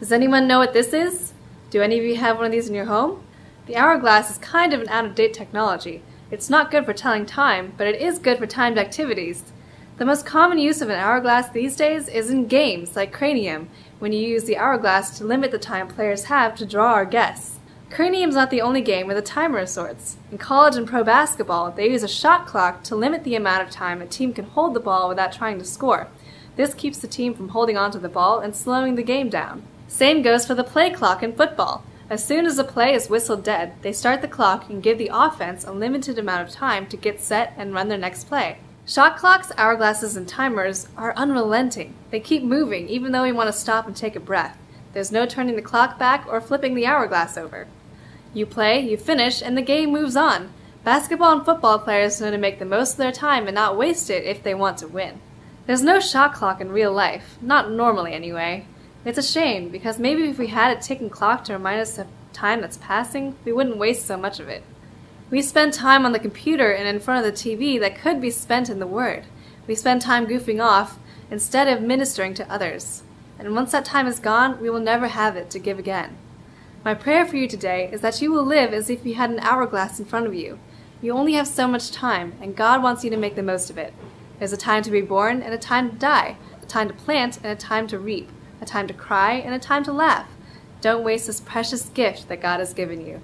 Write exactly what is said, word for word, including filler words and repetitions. Does anyone know what this is? Do any of you have one of these in your home? The hourglass is kind of an out-of-date technology. It's not good for telling time, but it is good for timed activities. The most common use of an hourglass these days is in games like Cranium, when you use the hourglass to limit the time players have to draw or guess. Cranium's not the only game with a timer of sorts. In college and pro basketball, they use a shot clock to limit the amount of time a team can hold the ball without trying to score. This keeps the team from holding onto the ball and slowing the game down. Same goes for the play clock in football. As soon as a play is whistled dead, they start the clock and give the offense a limited amount of time to get set and run their next play. Shot clocks, hourglasses, and timers are unrelenting. They keep moving even though we want to stop and take a breath. There's no turning the clock back or flipping the hourglass over. You play, you finish, and the game moves on. Basketball and football players know to make the most of their time and not waste it if they want to win. There's no shot clock in real life, not normally anyway. It's a shame, because maybe if we had a ticking clock to remind us of time that's passing, we wouldn't waste so much of it. We spend time on the computer and in front of the T V that could be spent in the Word. We spend time goofing off instead of ministering to others. And once that time is gone, we will never have it to give again. My prayer for you today is that you will live as if you had an hourglass in front of you. You only have so much time, and God wants you to make the most of it. There's a time to be born and a time to die, a time to plant and a time to reap, a time to cry and a time to laugh. Don't waste this precious gift that God has given you.